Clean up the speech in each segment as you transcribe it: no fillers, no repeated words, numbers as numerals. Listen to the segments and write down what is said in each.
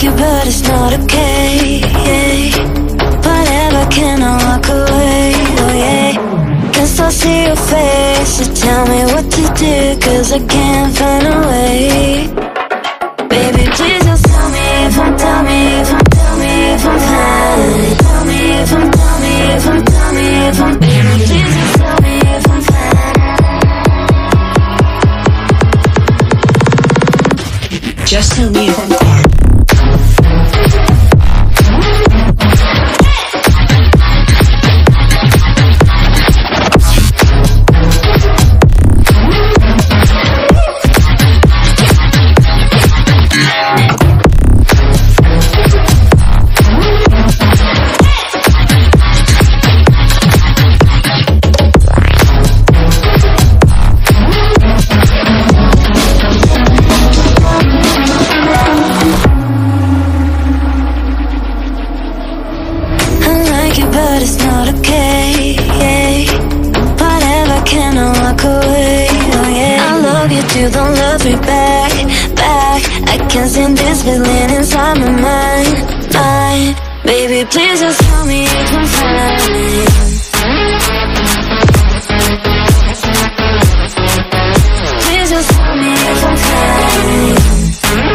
like you, but it's not okay. Whatever, can I walk away? Oh yeah. Can still see your face, so tell me what to do, cause I can't find a way. Baby, please just tell me if I'm, tell me if I'm, tell me if I'm fine. Tell me if I'm, tell me if I'm, tell me if I'm. Baby, please just tell me if I'm fine. Just tell me if I'm fine. Please just tell me if I'm fine. Please just tell me if I'm fine.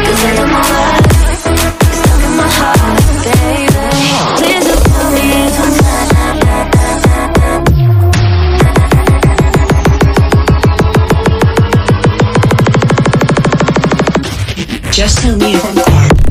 Cause I know my life, stuck in my heart, baby. Please just tell me if I'm fine. Just tell me if I'm fine.